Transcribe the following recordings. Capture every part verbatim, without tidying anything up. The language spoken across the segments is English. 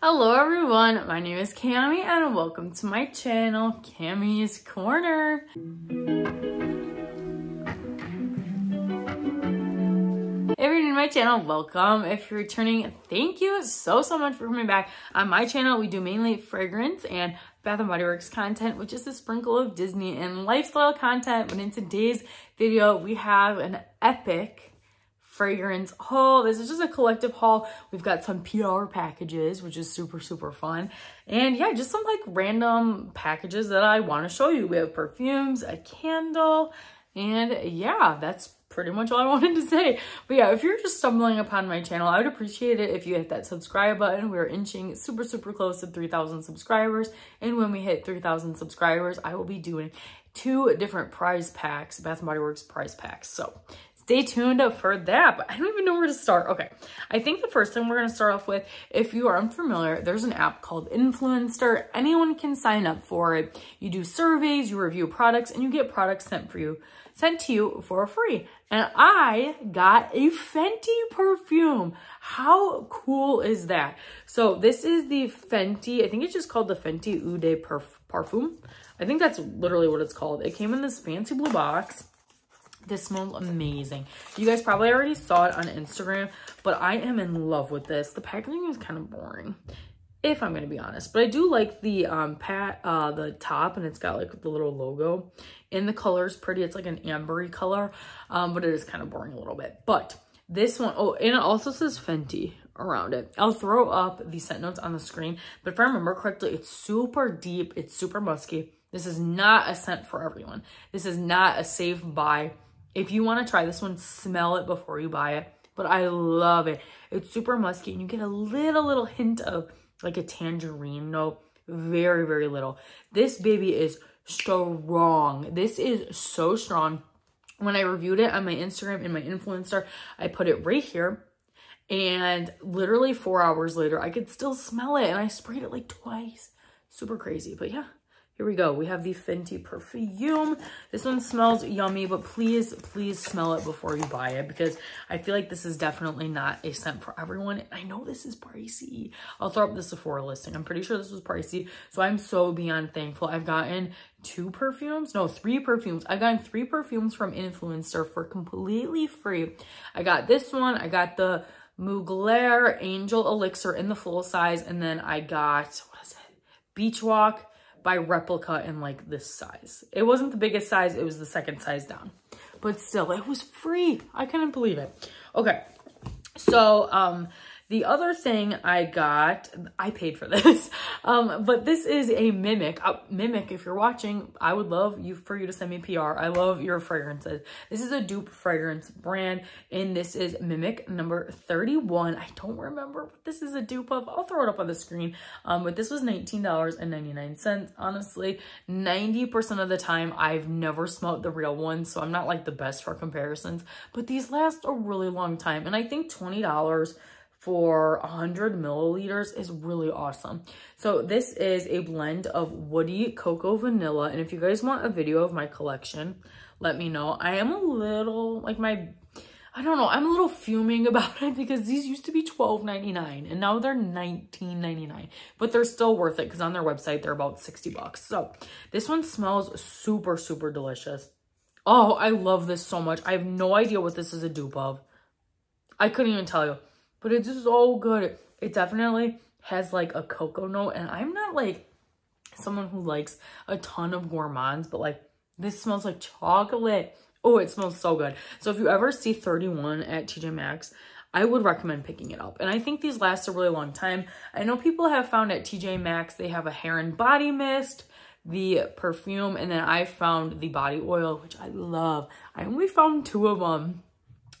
Hello everyone, my name is Cami and welcome to my channel, Cami's Corner. If you're new to my channel, welcome. If you're returning, thank you so, so much for coming back. On my channel, we do mainly fragrance and Bath and Body Works content, which is a sprinkle of Disney and lifestyle content. But in today's video, we have an epic fragrance haul. This is just a collective haul. We've got some P R packages, which is super, super fun. And yeah, just some like random packages that I want to show you. We have perfumes, a candle, and yeah, that's pretty much all I wanted to say. But yeah, if you're just stumbling upon my channel, I would appreciate it if you hit that subscribe button. We're inching super, super close to three thousand subscribers. And when we hit three thousand subscribers, I will be doing two different prize packs, Bath and Body Works prize packs. So stay tuned for that, but I don't even know where to start. Okay, I think the first thing we're gonna start off with, if you are unfamiliar, there's an app called Influenster. Anyone can sign up for it. You do surveys, you review products, and you get products sent for you, sent to you for free. And I got a Fenty perfume. How cool is that? So this is the Fenty, I think it's just called the Fenty Oudé Perf Parfum. I think that's literally what it's called. It came in this fancy blue box. This smells amazing. You guys probably already saw it on Instagram, but I am in love with this. The packaging is kind of boring, if I'm going to be honest, but I do like the um pat uh the top, and it's got like the little logo, and the color is pretty. It's like an ambery color, um but it is kind of boring a little bit. But this one, oh, and it also says Fenty around it. I'll throw up the scent notes on the screen, but if I remember correctly, it's super deep, it's super musky. This is not a scent for everyone. This is not a safe buy. If you want to try this one, smell it before you buy it. But I love it. It's super musky, and you get a little, little hint of like a tangerine note. Very, very little. This baby is strong. This is so strong. When I reviewed it on my Instagram and my Influencer, I put it right here. And literally four hours later, I could still smell it. And I sprayed it like twice. Super crazy. But yeah. Here we go. We have the Fenty perfume. This one smells yummy, but please, please smell it before you buy it, because I feel like this is definitely not a scent for everyone. I know this is pricey. I'll throw up the Sephora listing. I'm pretty sure this was pricey, so I'm so beyond thankful. I've gotten two perfumes. No, three perfumes. I've gotten three perfumes from Influencer for completely free. I got this one. I got the Mugler Angel Elixir in the full size, and then I got, what is it? Beachwalk by Replica in like this size. It wasn't the biggest size, it was the second size down, but still, it was free. I couldn't believe it. Okay, so um the other thing I got, I paid for this, um but this is a Mimic. uh, Mimic, if you're watching, I would love you for you to send me P R. I love your fragrances. This is a dupe fragrance brand, and this is Mimic number thirty-one. I don't remember what this is a dupe of. I'll throw it up on the screen, um but this was nineteen ninety-nine. Honestly, ninety percent of the time I've never smelled the real one, so I'm not like the best for comparisons, but these last a really long time, and I think twenty dollars for one hundred milliliters is really awesome. So this is a blend of woody, cocoa, vanilla, and if you guys want a video of my collection, let me know. I am a little like my I don't know I'm a little fuming about it, because these used to be twelve ninety-nine and now they're nineteen ninety-nine, but they're still worth it because on their website they're about sixty bucks. So this one smells super, super delicious. Oh, I love this so much. I have no idea what this is a dupe of. I couldn't even tell you. But it's just so good. It definitely has like a cocoa note. And I'm not like someone who likes a ton of gourmands, but like this smells like chocolate. Oh, it smells so good. So if you ever see thirty-one at T J Maxx, I would recommend picking it up. And I think these last a really long time. I know people have found at T J Maxx, they have a hair and body mist, the perfume, and then I found the body oil, which I love. I only found two of them,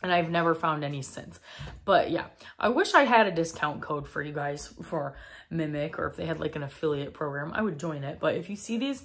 and I've never found any since. But yeah, I wish I had a discount code for you guys for Mimic, or if they had like an affiliate program, I would join it. But if you see these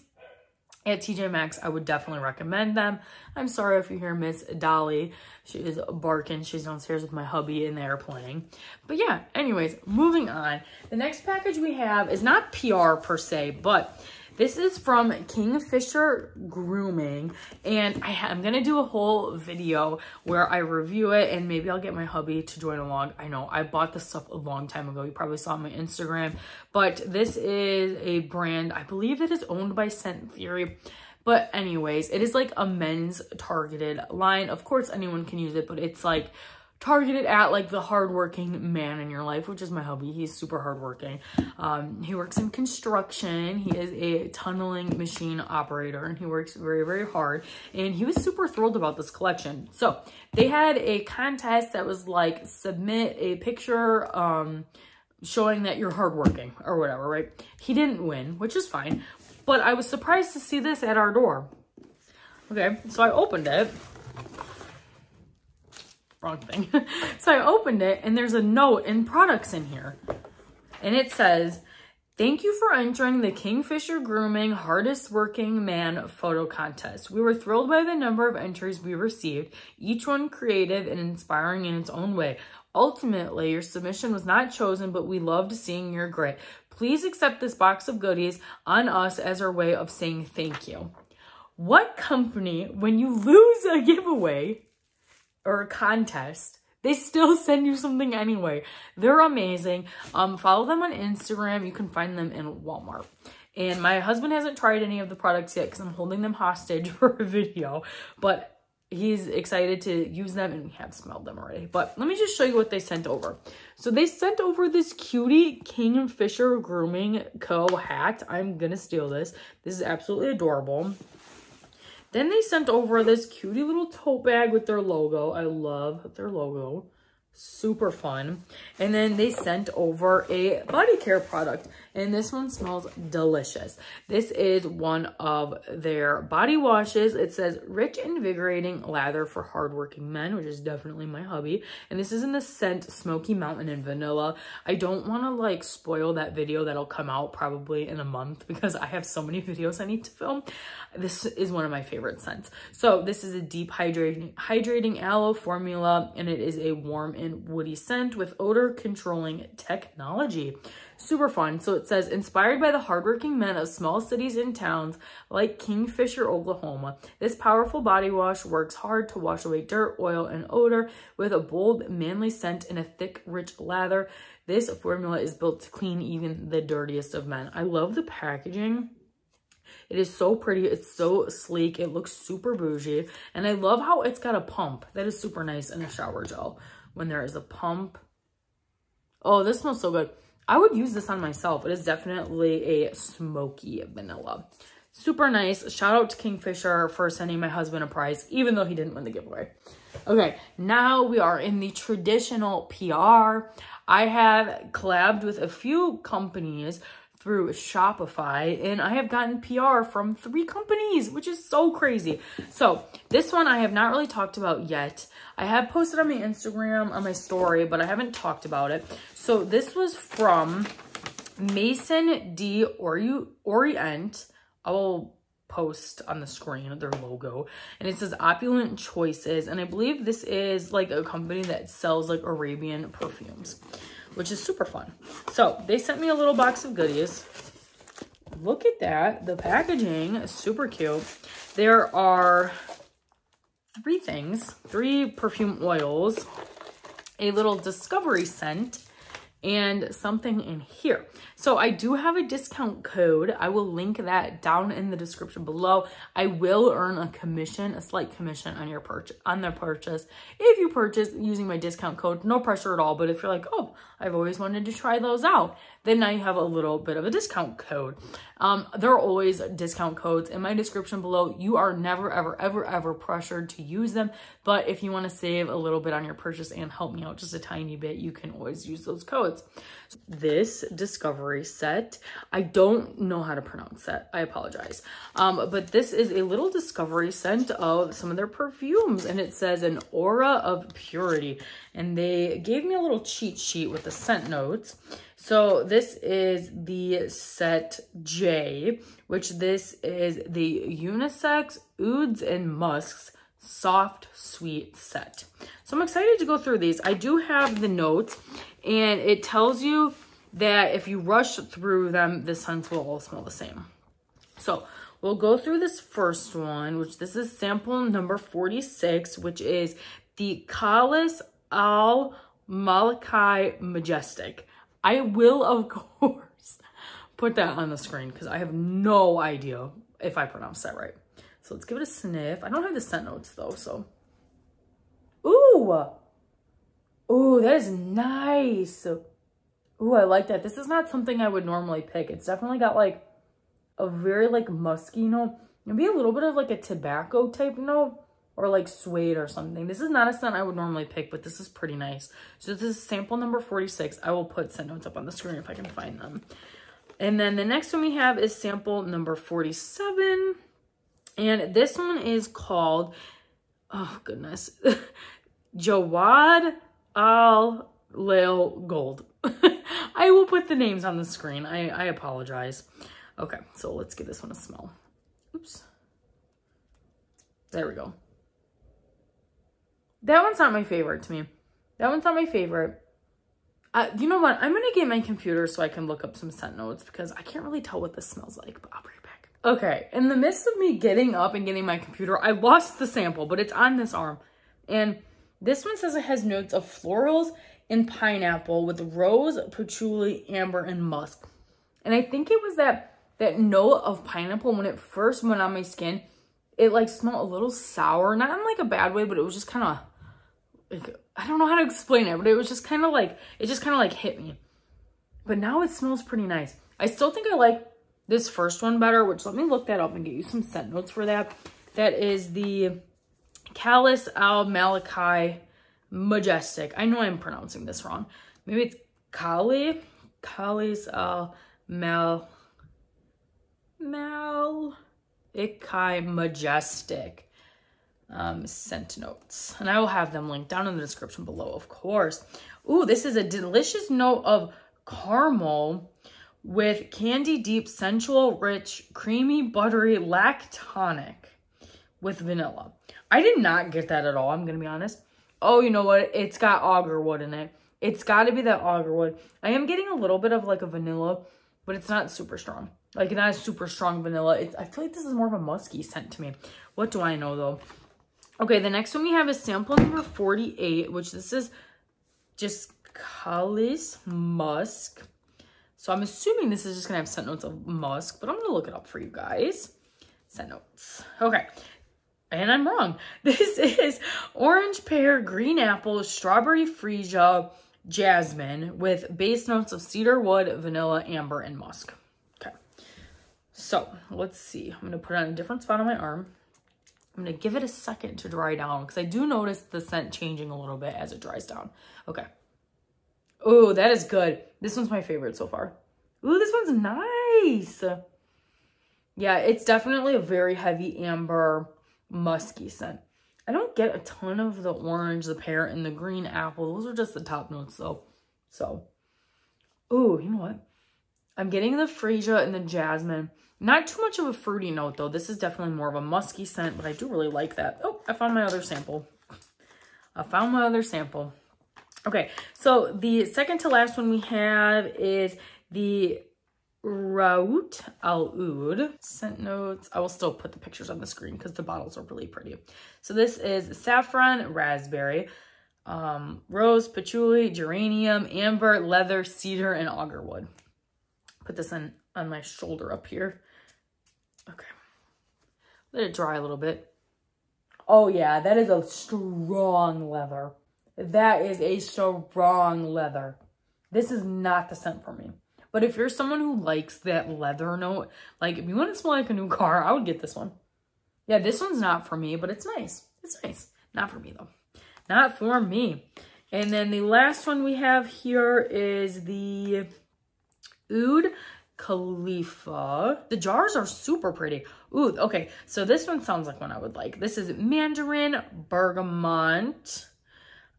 at T J Maxx, I would definitely recommend them. I'm sorry if you hear Miss Dolly. She is barking. She's downstairs with my hubby and they're playing. But yeah, anyways, moving on. The next package we have is not P R per se, but This is from Kingfisher Grooming, and I I'm gonna do a whole video where I review it, and maybe I'll get my hubby to join along. I know I bought this stuff a long time ago. You probably saw on my Instagram, but this is a brand, I believe it is owned by Scent Theory. But anyways, it is like a men's targeted line. Of course, anyone can use it, but it's like targeted at like the hardworking man in your life, which is my hubby. He's super hardworking. Um, he works in construction. He is a tunneling machine operator, and he works very, very hard. And he was super thrilled about this collection. So they had a contest that was like, submit a picture, um, showing that you're hardworking or whatever, right? He didn't win, which is fine. But I was surprised to see this at our door. Okay, so I opened it. Wrong thing. So I opened it, and there's a note and products in here. And it says, "Thank you for entering the Kingfisher Grooming Hardest Working Man Photo Contest. We were thrilled by the number of entries we received, each one creative and inspiring in its own way. Ultimately, your submission was not chosen, but we loved seeing your grit. Please accept this box of goodies on us as our way of saying thank you." What company, when you lose a giveaway or a contest, they still send you something anyway? They're amazing. Um, follow them on Instagram. You can find them in Walmart. And my husband hasn't tried any of the products yet because I'm holding them hostage for a video, but he's excited to use them, and we have smelled them already. But let me just show you what they sent over. So they sent over this cutie Kingfisher Grooming Co. hat. I'm gonna steal this. This is absolutely adorable. Then they sent over this cutie little tote bag with their logo. I love their logo. Super fun. And then they sent over a body care product, and this one smells delicious. This is one of their body washes. It says rich invigorating lather for hardworking men, which is definitely my hubby, and this is in the scent Smoky Mountain and Vanilla. I don't want to like spoil that video that'll come out probably in a month because I have so many videos I need to film. This is one of my favorite scents. So this is a deep hydrating hydrating aloe formula, and it is a warm and woody scent with odor controlling technology. Super fun. So it says, inspired by the hardworking men of small cities and towns like Kingfisher, Oklahoma, this powerful body wash works hard to wash away dirt, oil, and odor with a bold, manly scent and a thick, rich lather. This formula is built to clean even the dirtiest of men. I love the packaging. It is so pretty. It's so sleek. It looks super bougie. And I love how it's got a pump. That is super nice in a shower gel when there is a pump. Oh, this smells so good. I would use this on myself. It is definitely a smoky vanilla. Super nice. Shout out to Kingfisher for sending my husband a prize, even though he didn't win the giveaway. Okay, now we are in the traditional P R. I have collabed with a few companies through Shopify, and I have gotten P R from three companies, which is so crazy. So this one I have not really talked about yet. I have posted on my Instagram, on my story, but I haven't talked about it. So this was from Maison d'Orient. I will post on the screen their logo, and it says Opulent Choices, and I believe this is like a company that sells like Arabian perfumes, which is super fun. So they sent me a little box of goodies. Look at that. The packaging is super cute. There are three things, three perfume oils, a little discovery scent, and something in here. So I do have a discount code. I will link that down in the description below. I will earn a commission, a slight commission on your purchase, on their purchase, if you purchase using my discount code. No pressure at all, but if you're like, oh, I've always wanted to try those out, then now you have a little bit of a discount code. Um, there are always discount codes in my description below. You are never, ever, ever, ever pressured to use them. But if you want to save a little bit on your purchase and help me out just a tiny bit, you can always use those codes. This discovery set, I don't know how to pronounce that. I apologize. Um, but this is a little discovery scent of some of their perfumes, and it says an aura of purity. And they gave me a little cheat sheet with the scent notes. So this is the set J, which this is the unisex ouds and musks soft sweet set. So I'm excited to go through these. I do have the notes, and it tells you that if you rush through them, the scents will all smell the same. So we'll go through this first one, which this is sample number forty-six, which is the Kalis Al Malaki Majestic. I will, of course, put that on the screen because I have no idea if I pronounced that right. So let's give it a sniff. I don't have the scent notes though, so. Ooh. Ooh, that is nice. Ooh, I like that. This is not something I would normally pick. It's definitely got like a very like musky note. Maybe a little bit of like a tobacco type note or like suede or something. This is not a scent I would normally pick, but this is pretty nice. So this is sample number forty-six. I will put scent notes up on the screen if I can find them. And then the next one we have is sample number forty-seven. And this one is called, oh goodness, Jawad All Lil Gold. I will put the names on the screen. I, I apologize. Okay, so let's give this one a smell. Oops. There we go. That one's not my favorite to me. That one's not my favorite. Uh, you know what? I'm going to get my computer so I can look up some scent notes because I can't really tell what this smells like, but I'll bring it back. Okay, in the midst of me getting up and getting my computer, I lost the sample, but it's on this arm. And this one says it has notes of florals and pineapple with rose, patchouli, amber, and musk. And I think it was that, that note of pineapple when it first went on my skin. It like smelled a little sour, not in like a bad way, but it was just kind of, like, I don't know how to explain it, but it was just kind of like, it just kind of like hit me. But now it smells pretty nice. I still think I like this first one better, which let me look that up and get you some scent notes for that. That is the Kalis Al Malaki Majestic. I know I'm pronouncing this wrong. Maybe it's Kali, Kalis Al Mal, Mal. Ikai Majestic um, scent notes. And I will have them linked down in the description below, of course. Ooh, this is a delicious note of caramel with candy deep, sensual, rich, creamy, buttery, lactonic with vanilla. I did not get that at all, I'm going to be honest. Oh, you know what? It's got auger wood in it. It's got to be that auger wood. I am getting a little bit of like a vanilla, but it's not super strong. Like, not a super strong vanilla. It's, I feel like this is more of a musky scent to me. What do I know, though? Okay, the next one we have is sample number forty-eight, which this is just Kalis Musk. So I'm assuming this is just going to have scent notes of musk, but I'm going to look it up for you guys. Scent notes. Okay. And I'm wrong. This is orange pear, green apple, strawberry freesia, jasmine with base notes of cedar wood, vanilla, amber, and musk. So let's see, I'm going to put it on a different spot on my arm. I'm going to give it a second to dry down because I do notice the scent changing a little bit as it dries down. Okay. Oh, that is good. This one's my favorite so far. Ooh, this one's nice. Yeah, it's definitely a very heavy amber musky scent. I don't get a ton of the orange, the pear, and the green apple. Those are just the top notes though. So, ooh, you know what? I'm getting the freesia and the jasmine. Not too much of a fruity note, though. This is definitely more of a musky scent, but I do really like that. Oh, I found my other sample. I found my other sample. Okay, so the second to last one we have is the Rouge Al Oud scent notes. I will still put the pictures on the screen because the bottles are really pretty. So this is saffron, raspberry, um, rose, patchouli, geranium, amber, leather, cedar, and auger wood. Put this on, on my shoulder up here. Okay. Let it dry a little bit. Oh yeah, that is a strong leather. That is a strong leather. This is not the scent for me. But if you're someone who likes that leather note, like if you want to smell like a new car, I would get this one. Yeah, this one's not for me, but it's nice. It's nice. Not for me though. Not for me. And then the last one we have here is the Oud Khalifa. The jars are super pretty. Ooh, okay. So this one sounds like one I would like. This is Mandarin, Bergamot.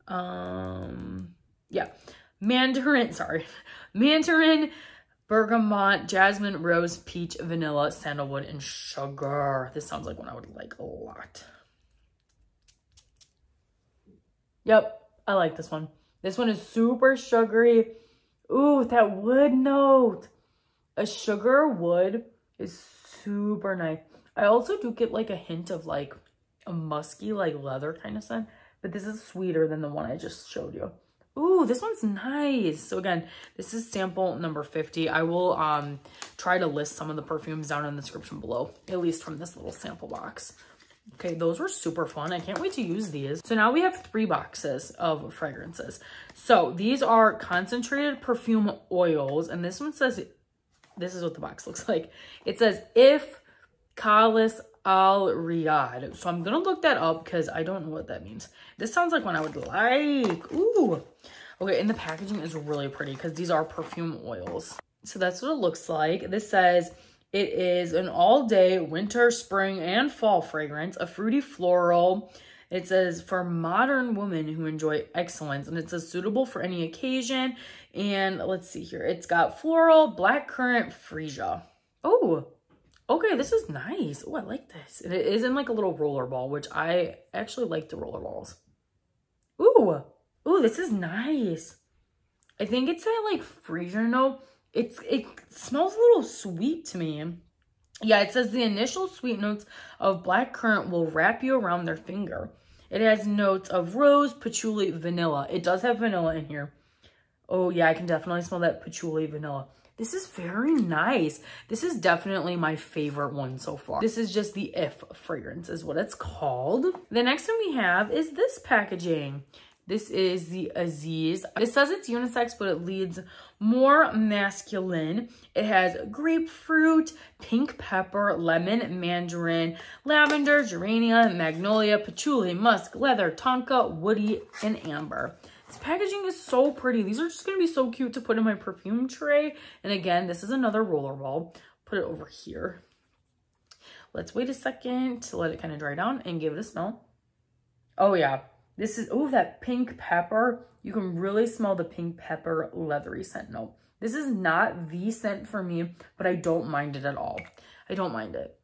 Um, yeah. Mandarin, sorry. Mandarin, Bergamot, Jasmine, Rose, Peach, Vanilla, Sandalwood, and Sugar. This sounds like one I would like a lot. Yep, I like this one. This one is super sugary. Ooh, that wood note. A sugar wood is super nice. I also do get like a hint of like a musky, like leather kind of scent, but this is sweeter than the one I just showed you. Ooh, this one's nice. So again, this is sample number fifty. I will um try to list some of the perfumes down in the description below, at least from this little sample box. Okay, those were super fun. I can't wait to use these. So now we have three boxes of fragrances. So these are concentrated perfume oils, and this one says, this is what the box looks like. It says, If Collis Al Riyadh. So I'm gonna look that up because I don't know what that means. This sounds like one I would like. Ooh. Okay, and the packaging is really pretty because these are perfume oils. So that's what it looks like. This says, it is an all-day winter, spring, and fall fragrance, a fruity floral. It says, for modern women who enjoy excellence, and it says suitable for any occasion. And let's see here. It's got floral, blackcurrant, freesia. Oh, okay, this is nice. Oh, I like this. And it is in like a little roller ball, which I actually like the roller balls. Ooh, ooh, this is nice. I think it's that like freesia note. It's, it smells a little sweet to me. Yeah, it says the initial sweet notes of blackcurrant will wrap you around their finger. It has notes of rose, patchouli, vanilla. It does have vanilla in here. Oh yeah, I can definitely smell that patchouli vanilla. This is very nice. This is definitely my favorite one so far. This is just the If fragrance is what it's called. The next one we have is this packaging. This is the Aziz. This says it's unisex, but it leads more masculine. It has grapefruit, pink pepper, lemon, mandarin, lavender, geranium, magnolia, patchouli, musk, leather, tonka, woody, and amber. This packaging is so pretty. These are just going to be so cute to put in my perfume tray. And again, this is another roller ball. Put it over here. Let's wait a second to let it kind of dry down and give it a smell. Oh, yeah. This is, oh, that pink pepper. You can really smell the pink pepper leathery scent note. This is not the scent for me, but I don't mind it at all. I don't mind it.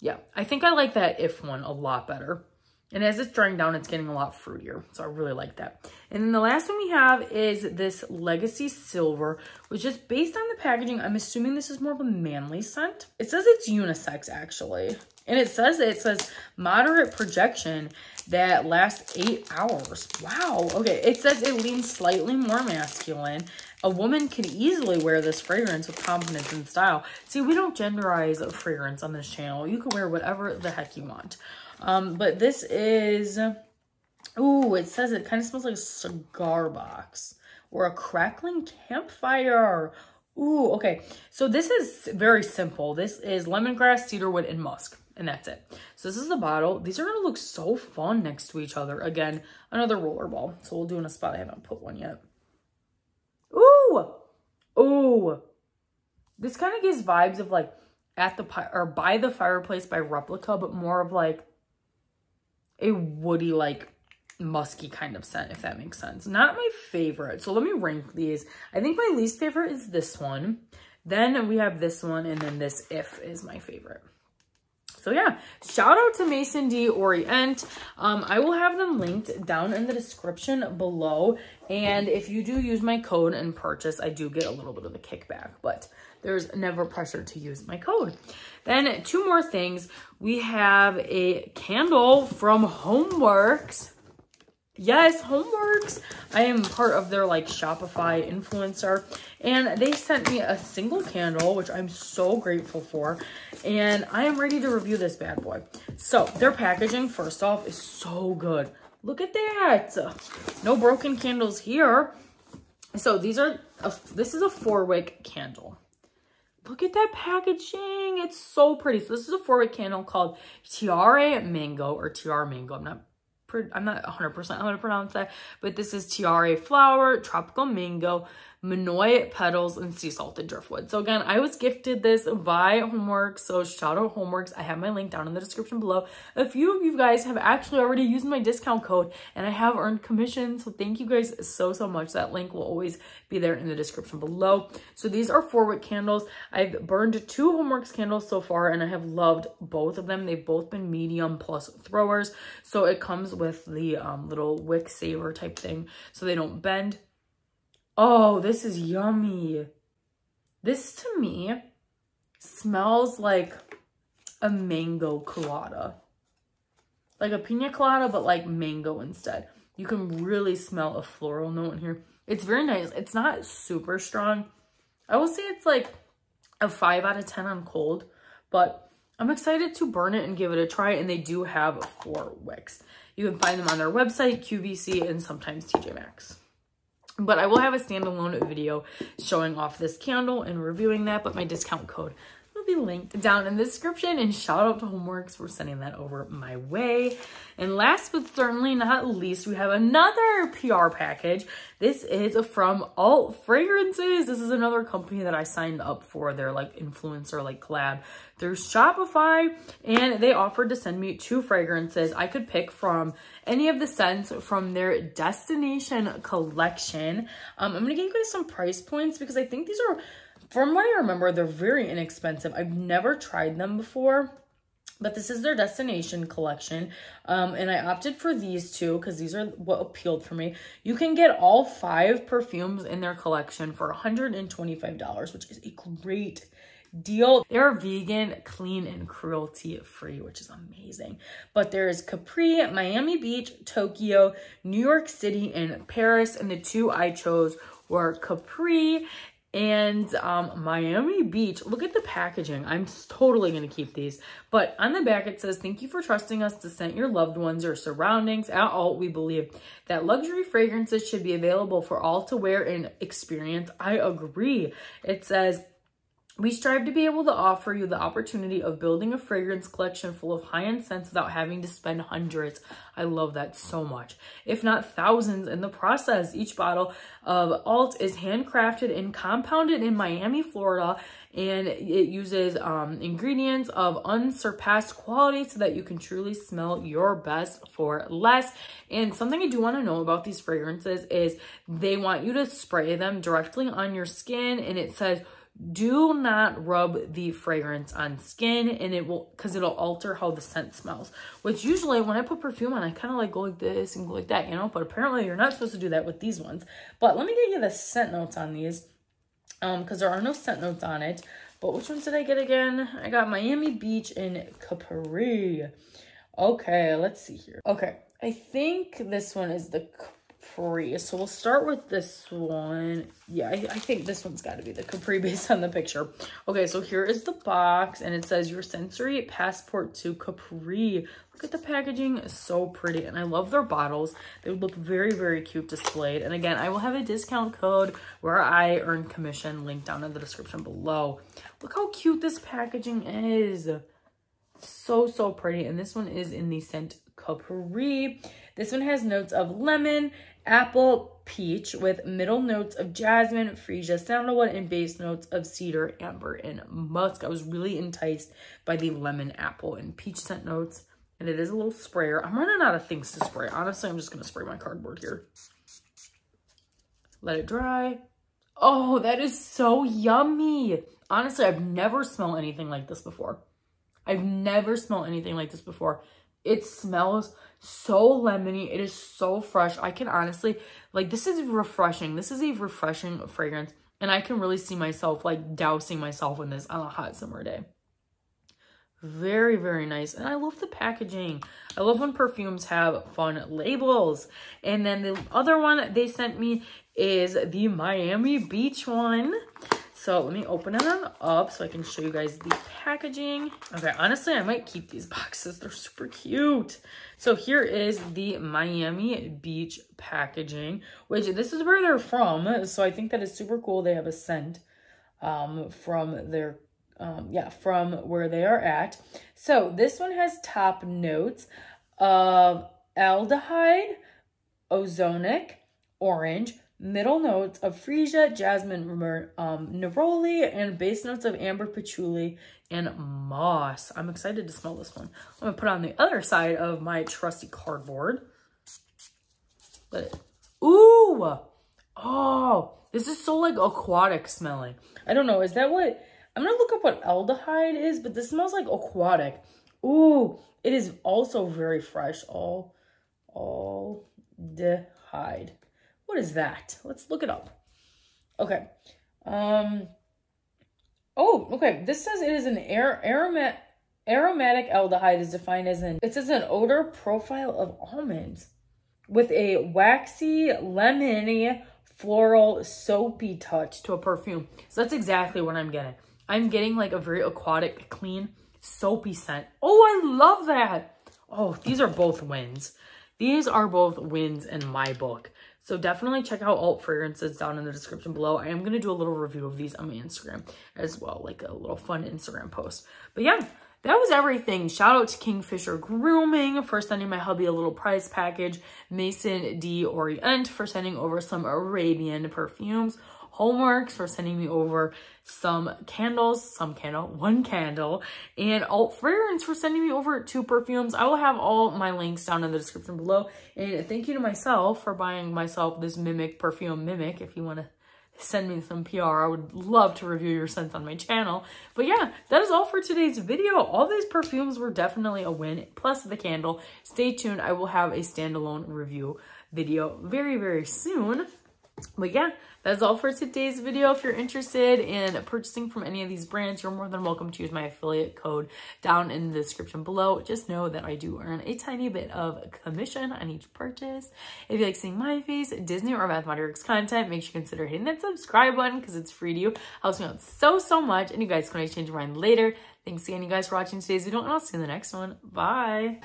Yeah, I think I like that If one a lot better. And as it's drying down, it's getting a lot fruitier. So I really like that. And then the last one we have is this Legacy Silver, which is based on the packaging. I'm assuming this is more of a manly scent. It says it's unisex, actually. And it says, it says moderate projection that lasts eight hours. Wow. Okay. It says it leans slightly more masculine. A woman can easily wear this fragrance with confidence and style. See, we don't genderize a fragrance on this channel. You can wear whatever the heck you want. Um, but this is, ooh, it says it kind of smells like a cigar box or a crackling campfire. Ooh, okay. So this is very simple. This is lemongrass, cedarwood, and musk. And that's it. So this is the bottle. These are going to look so fun next to each other. Again, another roller ball. So we'll do in a spot I haven't put one yet. Ooh! Ooh! This kind of gives vibes of like at the pi or by the fireplace by Replica, but more of like a woody, like musky kind of scent, if that makes sense. Not my favorite. So let me rank these. I think my least favorite is this one. Then we have this one, and then this If is my favorite. So yeah, shout out to Maison d'Orient. Um, I will have them linked down in the description below. And if you do use my code and purchase, I do get a little bit of a kickback, but there's never pressure to use my code. Then two more things. We have a candle from HomeWorx. Yes, HomeWorx. I am part of their like Shopify influencer, and they sent me a single candle, which I'm so grateful for, and I am ready to review this bad boy. So their packaging, first off, is so good. Look at that. No broken candles here. So these are, a, this is a four wick candle. Look at that packaging. It's so pretty. So this is a four wick candle called Tiare Mango or Tiare Mango. I'm not I'm not one hundred percent how to pronounce that, but this is tiare flower, tropical mango, manioc petals, and sea salted driftwood. So again, I was gifted this by HomeWorx, so shout out HomeWorx. I have my link down in the description below. A few of you guys have actually already used my discount code, and I have earned commission, so thank you guys so, so much. That link will always be there in the description below. So these are four wick candles. I've burned two HomeWorx candles so far, and I have loved both of them. They've both been medium plus throwers, so it comes with with the um, little wick saver type thing so they don't bend. Oh, this is yummy. This to me smells like a mango colada. Like a pina colada, but like mango instead. You can really smell a floral note in here. It's very nice. It's not super strong. I will say it's like a five out of ten on cold, but I'm excited to burn it and give it a try, and they do have four wicks. You can find them on their website, Q V C, and sometimes T J Maxx. But I will have a standalone video showing off this candle and reviewing that, but my discount code will be linked down in the description, and shout out to HomeWorx for sending that over my way. And last but certainly not least, we have another P R package. This is from Alt Fragrances. This is another company that I signed up for their like influencer like collab through Shopify, and they offered to send me two fragrances. I could pick from any of the scents from their Destination collection. Um, I'm gonna give you guys some price points because I think these are, from what I remember, they're very inexpensive. I've never tried them before, but this is their Destination collection. Um, and I opted for these two because these are what appealed for me. You can get all five perfumes in their collection for one hundred twenty-five dollars, which is a great deal. They're vegan, clean, and cruelty free, which is amazing. But there is Capri, Miami Beach, Tokyo, New York City, and Paris. And the two I chose were Capri and um, Miami Beach. Look at the packaging. I'm totally gonna keep these. But on the back it says, thank you for trusting us to scent your loved ones or surroundings. At Alt, we believe that luxury fragrances should be available for all to wear and experience. I agree. It says, we strive to be able to offer you the opportunity of building a fragrance collection full of high-end scents without having to spend hundreds. I love that so much, if not thousands, in the process. Each bottle of Alt is handcrafted and compounded in Miami, Florida, and it uses um, ingredients of unsurpassed quality so that you can truly smell your best for less. And something I do want to know about these fragrances is they want you to spray them directly on your skin, and it says, do not rub the fragrance on skin, and it will, because it'll alter how the scent smells. Which usually when I put perfume on, I kind of like go like this and go like that, you know, but apparently you're not supposed to do that with these ones. But let me get you the scent notes on these, um, because there are no scent notes on it. But which ones did I get again? I got Miami Beach and Capri. Okay, let's see here. Okay, I think this one is the Capri. So we'll start with this one. Yeah, I, I think this one's got to be the Capri based on the picture. Okay, so here is the box, and it says your sensory passport to Capri. Look at the packaging, it's so pretty, and I love their bottles. They look very, very cute displayed. And again, I will have a discount code where I earn commission linked down in the description below. Look how cute this packaging is. So, so pretty. And this one is in the scent Capri. This one has notes of lemon, apple, peach, with middle notes of jasmine, freesia, sandalwood, and base notes of cedar, amber, and musk. I was really enticed by the lemon, apple, and peach scent notes, and it is a little sprayer. I'm running out of things to spray. Honestly, I'm just going to spray my cardboard here. Let it dry. Oh, that is so yummy. Honestly, I've never smelled anything like this before. I've never smelled anything like this before. It smells so lemony. It is so fresh. I can honestly, like, this is refreshing. This is a refreshing fragrance. And I can really see myself, like, dousing myself in this on a hot summer day. Very, very nice. And I love the packaging. I love when perfumes have fun labels. And then the other one that they sent me is the Miami Beach one. So let me open them up so I can show you guys the packaging. Okay, honestly, I might keep these boxes. They're super cute. So here is the Miami Beach packaging, which this is where they're from. So I think that is super cool. They have a scent um, from their, um, yeah, from where they are at. So this one has top notes of aldehyde, ozonic, orange, middle notes of freesia, jasmine, um, neroli, and base notes of amber, patchouli, and moss. I'm excited to smell this one. I'm gonna put it on the other side of my trusty cardboard. Let it, ooh, oh, this is so like aquatic smelling. I don't know, is that what, I'm gonna look up what aldehyde is, but this smells like aquatic. Ooh, it is also very fresh. All, all, aldehyde. What is that? Let's look it up. Okay. Um, oh, Okay, this says it is an air aromat aromatic aldehyde is defined as an, it says an odor profile of almonds with a waxy, lemony, floral, soapy touch to a perfume. So that's exactly what I'm getting. I'm getting like a very aquatic, clean, soapy scent. Oh, I love that. Oh, these are both wins. These are both wins in my book. So definitely check out Alt Fragrances down in the description below. I am going to do a little review of these on my Instagram as well, like a little fun Instagram post. But yeah, that was everything. Shout out to Kingfisher Grooming for sending my hubby a little prize package. Maison d'Orient for sending over some Arabian perfumes. HomeWorx for sending me over some candles, some candle, one candle, and Alt Fragrance for sending me over two perfumes. I will have all my links down in the description below. And thank you to myself for buying myself this Mimic perfume. Mimic, if you want to send me some P R, I would love to review your scents on my channel. But yeah, that is all for today's video. All these perfumes were definitely a win, plus the candle. Stay tuned. I will have a standalone review video very, very soon. But yeah, that's all for today's video. If you're interested in purchasing from any of these brands, you're more than welcome to use my affiliate code down in the description below. Just know that I do earn a tiny bit of commission on each purchase. If you like seeing my face, Disney, or Bath and Body Works content, make sure you consider hitting that subscribe button because it's free to you. Helps me out so, so much. And you guys can always change your mind later. Thanks again, you guys, for watching today's video. And I'll see you in the next one. Bye.